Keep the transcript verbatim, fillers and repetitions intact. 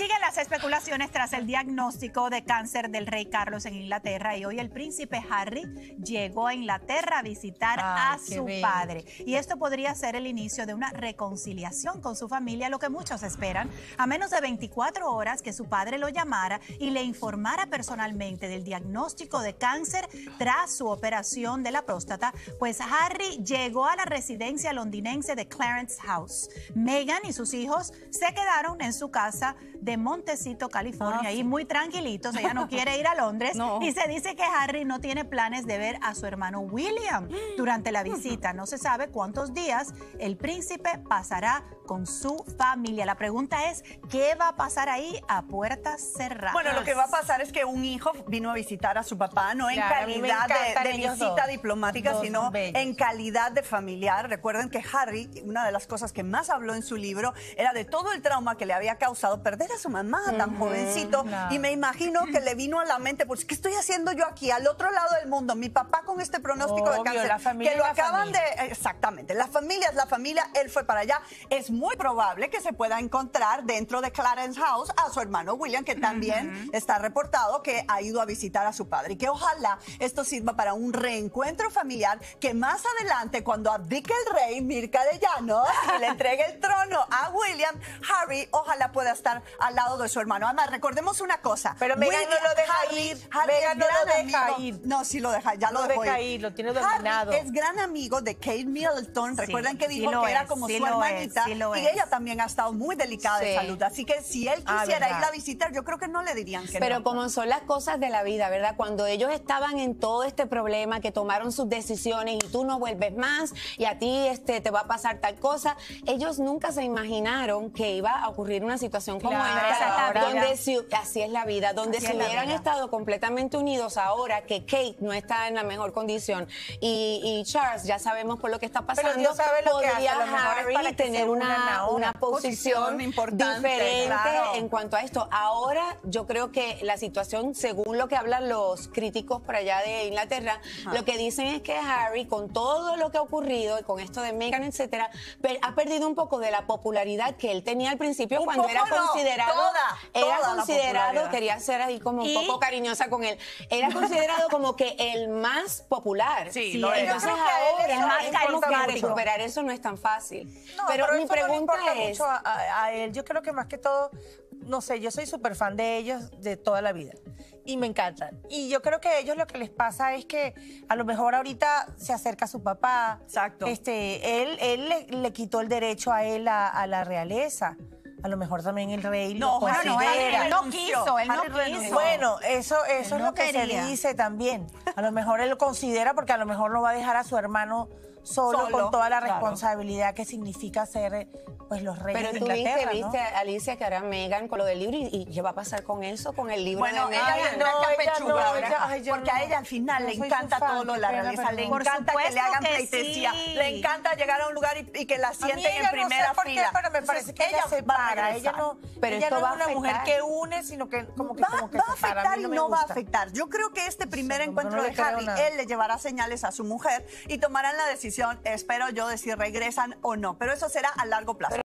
Siguen las especulaciones tras el diagnóstico de cáncer del rey Carlos en Inglaterra, y hoy el príncipe Harry llegó a Inglaterra a visitar Ay, a su bello. padre. Y esto podría ser el inicio de una reconciliación con su familia, lo que muchos esperan, a menos de veinticuatro horas que su padre lo llamara y le informara personalmente del diagnóstico de cáncer tras su operación de la próstata. Pues Harry llegó a la residencia londinense de Clarence House. Meghan y sus hijos se quedaron en su casa de Montecito, California, ah, sí. y muy tranquilitos. Ella no quiere ir a Londres. No. Y se dice que Harry no tiene planes de ver a su hermano William durante la visita. No se sabe cuántos días el príncipe pasará con su familia. La pregunta es, ¿qué va a pasar ahí a puertas cerradas? Bueno, lo que va a pasar es que un hijo vino a visitar a su papá, no claro, en calidad de, de visita dos. diplomática, dos sino bellos. en calidad de familiar. Recuerden que Harry, una de las cosas que más habló en su libro, era de todo el trauma que le había causado perder a su mamá tan uh-huh, jovencito. No. Y me imagino que le vino a la mente, pues, ¿qué estoy haciendo yo aquí, al otro lado del mundo? Mi papá con este pronóstico Obvio, de cáncer. La familia que lo la acaban familia. de... Exactamente. La familia es la familia. Él fue para allá. Es muy probable que se pueda encontrar dentro de Clarence House a su hermano William, que también uh-huh. está reportado que ha ido a visitar a su padre. Y que ojalá esto sirva para un reencuentro familiar, que más adelante, cuando abdique el rey, Mirka de Llano, y le entregue el trono a William, Harry ojalá pueda estar al lado de su hermano. Además, recordemos una cosa. Pero Meghan no lo deja Harry, ir. Harry Meghan no lo deja amigo. ir. No, sí lo deja, ya lo, lo dejó deja ir. ir. Lo tiene dominado. Harry es gran amigo de Kate Middleton. Sí, Recuerdan que dijo sí que era es, como sí su hermanita. Es, sí y es. ella también ha estado muy delicada sí. de salud. Así que si él quisiera ah, ir a visitar, yo creo que no le dirían que Pero no. como son las cosas de la vida, ¿verdad? Cuando ellos estaban en todo este problema, que tomaron sus decisiones y tú no vuelves más y a ti este, te va a pasar tal cosa, ellos nunca se imaginaron que iba a ocurrir una situación como claro, esta, claro, donde si, así es la vida, donde así si hubieran vida. estado completamente unidos ahora que Kate no está en la mejor condición y, y Charles, ya sabemos por lo que está pasando, Pero sabe lo podría que hace, lo Harry es tener una, una, una posición, posición diferente claro. en cuanto a esto. Ahora yo creo que la situación, según lo que hablan los críticos por allá de Inglaterra, Ajá. lo que dicen es que Harry, con todo lo que ha ocurrido y con esto de Meghan, etcétera, ha perdido un poco de la popularidad que él tenía al principio, un cuando era no, considerado toda, era toda considerado, quería ser ahí como un poco cariñosa con él, era considerado como que el más popular. Sí, sí, entonces ahora es más carismático. Recuperar eso no es tan fácil. No, pero, pero mi pregunta no es... Mucho a, a, a él. Yo creo que más que todo, no sé, yo soy súper fan de ellos de toda la vida. Y me encantan. Y yo creo que a ellos lo que les pasa es que a lo mejor ahorita se acerca a su papá. Exacto. Este, él él le, le quitó el derecho a él a, a la realeza. A lo mejor también el rey no, lo considera. No, él, él no quiso, él no quiso. Bueno, eso, eso es lo que se le dice también. A lo mejor él lo considera porque a lo mejor lo va a dejar a su hermano solo, solo con toda la responsabilidad claro. que significa ser pues los reyes Pero de Inglaterra. Pero tú viste, ¿no? viste Alicia, que hará Meghan con lo del libro, y, y ¿qué va a pasar con eso, con el libro bueno, de Meghan? Ella no, ella no, ella, ay, porque no, a ella al final le encanta fan, todo lo de la realeza, le encanta que le hagan pleitesía, sí. le encanta llegar a un lugar y, y que la sienten en no primera sé fila. Qué, pero me parece que ella se para, ella no, pero ella esto no va es una mujer que une, sino que como que va, como que va a afectar y no va a afectar. Yo creo que este primer encuentro de Harry, él le llevará señales a su mujer y tomarán la decisión, espero yo, de si regresan o no, pero eso será a largo plazo.